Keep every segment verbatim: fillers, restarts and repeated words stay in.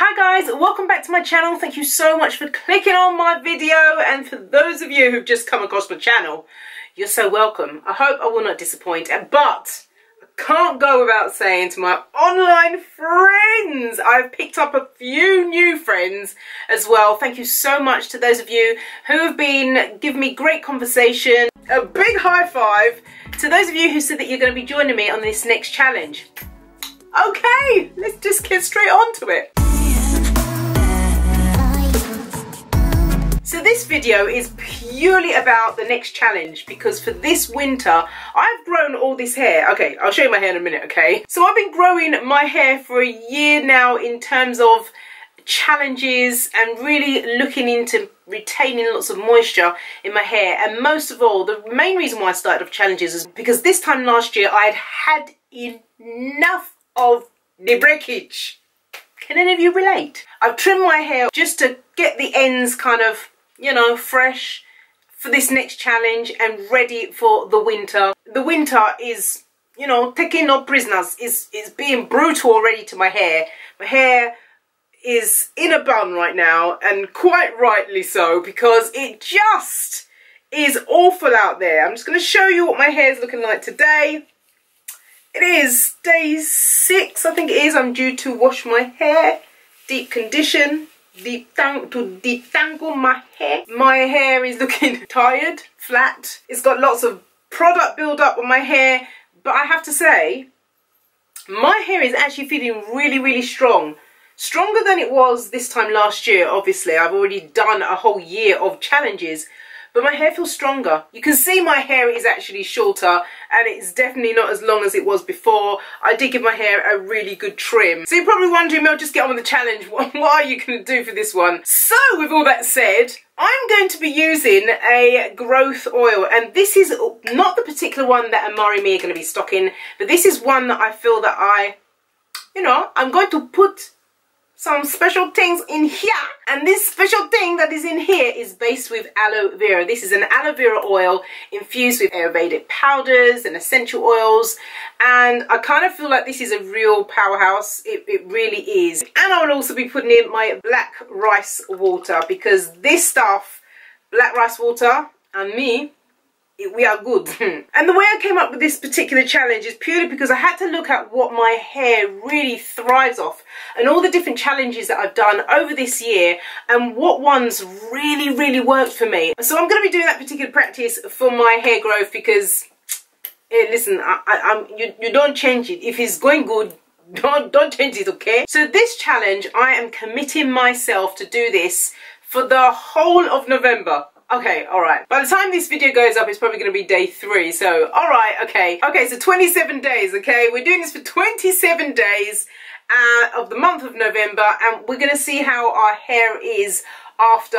Hi guys, welcome back to my channel. Thank you so much for clicking on my video, and for those of you who've just come across my channel, you're so welcome. I hope I will not disappoint, but I can't go without saying to my online friends, I've picked up a few new friends as well. Thank you so much to those of you who have been giving me great conversation. A big high five to those of you who said that you're going to be joining me on this next challenge. Okay, let's just get straight on to it. So this video is purely about the next challenge, because for this winter, I've grown all this hair. Okay, I'll show you my hair in a minute, okay? So I've been growing my hair for a year now in terms of challenges and really looking into retaining lots of moisture in my hair. And most of all, the main reason why I started off challenges is because this time last year, I had had enough of the breakage. Can any of you relate? I've trimmed my hair just to get the ends kind of, you know, fresh for this next challenge and ready for the winter. The winter is, you know, taking no prisoners. It's, it's being brutal already to my hair. My hair is in a bun right now, and quite rightly so, because it just is awful out there. I'm just going to show you what my hair is looking like today. It is day six, I think it is. I'm due to wash my hair, deep condition. Deep tang to detangle my hair. My hair is looking tired, flat. It's got lots of product build up on my hair, but I have to say, my hair is actually feeling really, really strong. Stronger than it was this time last year, obviously. I've already done a whole year of challenges, but my hair feels stronger. You can see my hair is actually shorter, and it's definitely not as long as it was before. I did give my hair a really good trim. So you're probably wondering, Mel, just get on with the challenge. What are you going to do for this one? So with all that said, I'm going to be using a growth oil, and this is not the particular one that Amaré-Me are going to be stocking, but this is one that I feel that I, you know, I'm going to put some special things in here, and this special thing that is in here is based with aloe vera. This is an aloe vera oil infused with Ayurvedic powders and essential oils, and I kind of feel like this is a real powerhouse. It, it really is. And I will also be putting in my black rice water, because this stuff, black rice water and me, we are good. And the way I came up with this particular challenge is purely because I had to look at what my hair really thrives off, and all the different challenges that I've done over this year, and what ones really, really worked for me. So I'm going to be doing that particular practice for my hair growth, because, hey, listen, I, I, I'm, you, you don't change it. If it's going good, don't, don't change it, okay? So this challenge, I am committing myself to do this for the whole of November. Okay, alright. By the time this video goes up, it's probably going to be day three, so alright, okay. Okay, so twenty-seven days, okay? We're doing this for twenty-seven days uh, of the month of November, and we're going to see how our hair is after.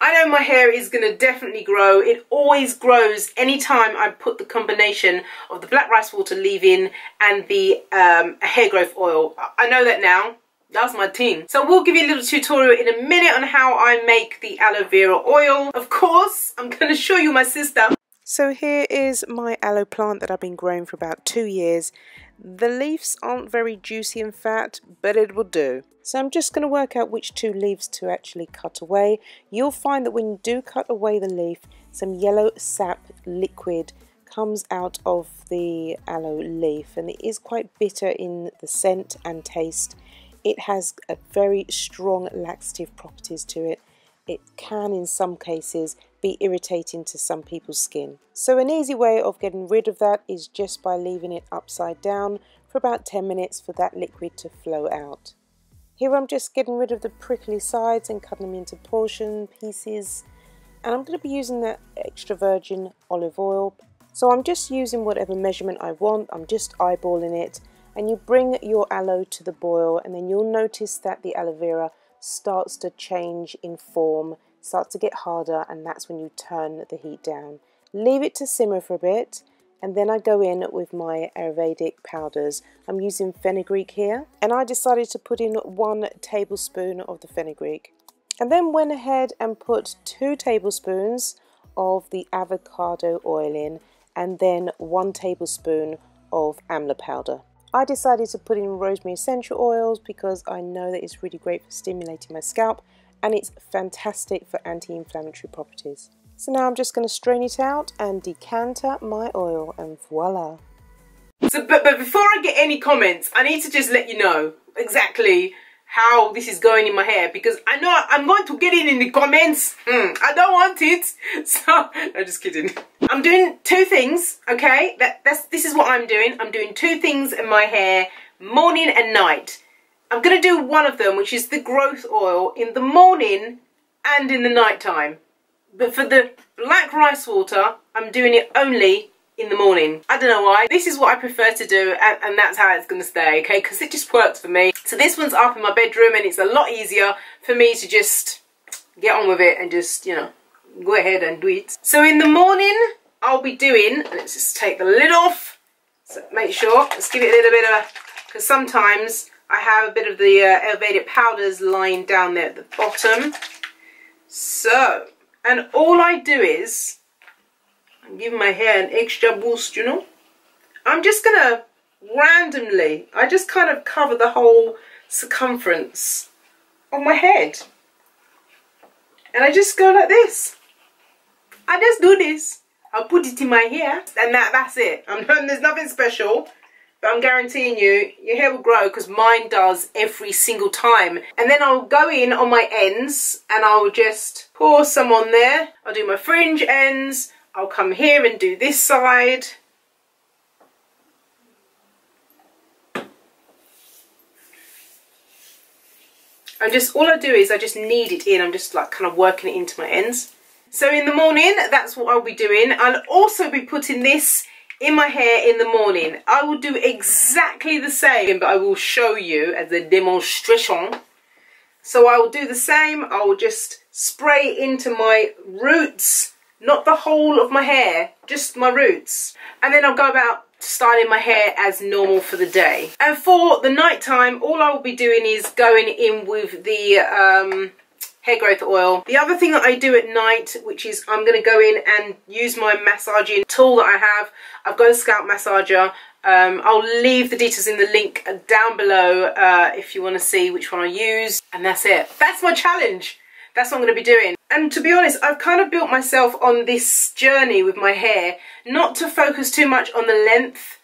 I know my hair is going to definitely grow. It always grows anytime I put the combination of the black rice water leave-in and the um, hair growth oil. I know that now. That's my thing. So we'll give you a little tutorial in a minute on how I make the aloe vera oil. Of course, I'm going to show you my sister. So here is my aloe plant that I've been growing for about two years. The leaves aren't very juicy and fat, but it will do. So I'm just going to work out which two leaves to actually cut away. You'll find that when you do cut away the leaf, some yellow sap liquid comes out of the aloe leaf, and it is quite bitter in the scent and taste. It has a very strong laxative properties to it. It can, in some cases, be irritating to some people's skin. So an easy way of getting rid of that is just by leaving it upside down for about ten minutes for that liquid to flow out. Here I'm just getting rid of the prickly sides and cutting them into portion pieces. And I'm going to be using that extra virgin olive oil. So I'm just using whatever measurement I want. I'm just eyeballing it. And you bring your aloe to the boil, and then you'll notice that the aloe vera starts to change in form, starts to get harder, and that's when you turn the heat down. Leave it to simmer for a bit, and then I go in with my Ayurvedic powders. I'm using fenugreek here, and I decided to put in one tablespoon of the fenugreek, and then went ahead and put two tablespoons of the avocado oil in, and then one tablespoon of amla powder. I decided to put in rosemary essential oils because I know that it's really great for stimulating my scalp and it's fantastic for anti-inflammatory properties. So now I'm just going to strain it out and decanter my oil, and voila. So, but, but before I get any comments, I need to just let you know exactly how this is going in my hair, because I know I'm going to get it in the comments. Mm, I don't want it. So, no, just kidding. I'm doing two things, okay? That, that's, this is what I'm doing. I'm doing two things in my hair, morning and night. I'm going to do one of them, which is the growth oil, in the morning and in the nighttime. But for the black rice water, I'm doing it only in the morning. I don't know why. This is what I prefer to do, and, and that's how it's gonna stay, okay? Because it just works for me. So this one's up in my bedroom, and it's a lot easier for me to just get on with it and just, you know, go ahead and do it. So in the morning, I'll be doing, let's just take the lid off, so make sure, let's give it a little bit of, because sometimes I have a bit of the uh, Ayurvedic powders lying down there at the bottom. So, and all I do is, I'm giving my hair an extra boost, you know. I'm just gonna randomly, I just kind of cover the whole circumference of my head. And I just go like this. I just do this. I'll put it in my hair, and that, that's it. I'm not, there's nothing special, but I'm guaranteeing you, your hair will grow, because mine does every single time. And then I'll go in on my ends, and I'll just pour some on there. I'll do my fringe ends. I'll come here and do this side. And just, all I do is I just knead it in. I'm just like kind of working it into my ends. So in the morning, that's what I'll be doing. I'll also be putting this in my hair in the morning. I will do exactly the same, but I will show you as a demonstration. So I will do the same. I will just spray into my roots. Not the whole of my hair, just my roots. And then I'll go about styling my hair as normal for the day. And for the nighttime, all I will be doing is going in with the um, hair growth oil. The other thing that I do at night, which is I'm gonna go in and use my massaging tool that I have. I've got a scalp massager. Um, I'll leave the details in the link down below uh, if you wanna see which one I use. And that's it. That's my challenge. That's what I'm going to be doing. And to be honest, I've kind of built myself on this journey with my hair, not to focus too much on the length,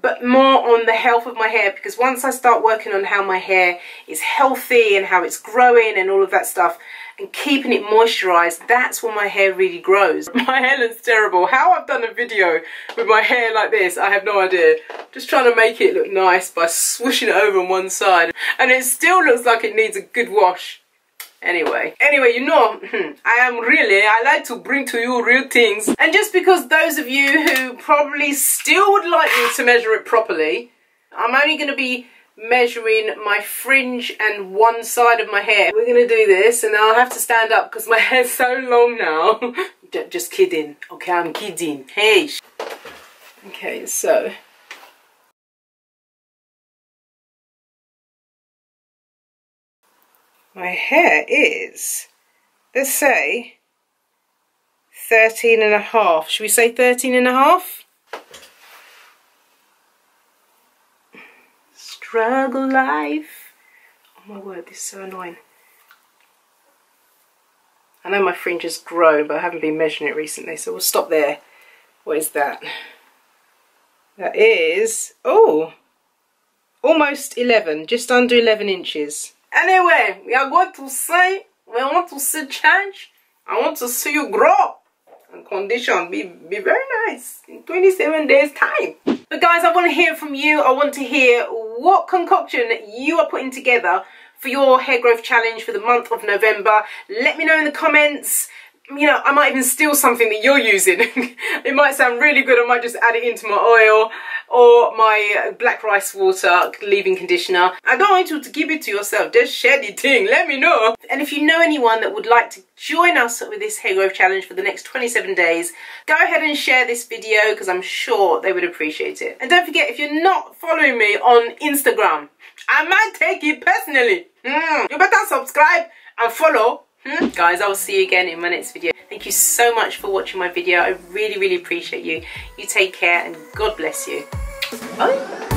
but more on the health of my hair, because once I start working on how my hair is healthy and how it's growing and all of that stuff, and keeping it moisturised, that's when my hair really grows. My hair looks terrible. How I've done a video with my hair like this, I have no idea. Just trying to make it look nice by swooshing it over on one side, and it still looks like it needs a good wash. Anyway, anyway, you know, I am really, I like to bring to you real things. And just because those of you who probably still would like me to measure it properly, I'm only going to be measuring my fringe and one side of my hair. We're going to do this, and I'll have to stand up because my hair's so long now. Just kidding. Okay, I'm kidding. Hey. Okay, so... my hair is, let's say, thirteen and a half. Should we say thirteen and a half? Struggle life. Oh my word, this is so annoying. I know my fringe has grown, but I haven't been measuring it recently, so we'll stop there. What is that? That is, oh, almost eleven, just under eleven inches. Anyway, we are going to say, we want to see change. I want to see you grow and condition, be, be very nice in twenty-seven days time. But guys, I want to hear from you. I want to hear what concoction you are putting together for your hair growth challenge for the month of November. Let me know in the comments. You know, I might even steal something that you're using. It might sound really good. I might just add it into my oil or my black rice water leave-in conditioner. I don't want you to keep it to yourself. Just share the thing. Let me know. And if you know anyone that would like to join us with this hair growth challenge for the next twenty-seven days, go ahead and share this video, because I'm sure they would appreciate it. And don't forget, if you're not following me on Instagram, I might take it personally. Mm. You better subscribe and follow. Hmm? Guys, I will see you again in my next video. Thank you so much for watching my video. I really, really appreciate you. You take care, and God bless you. Bye.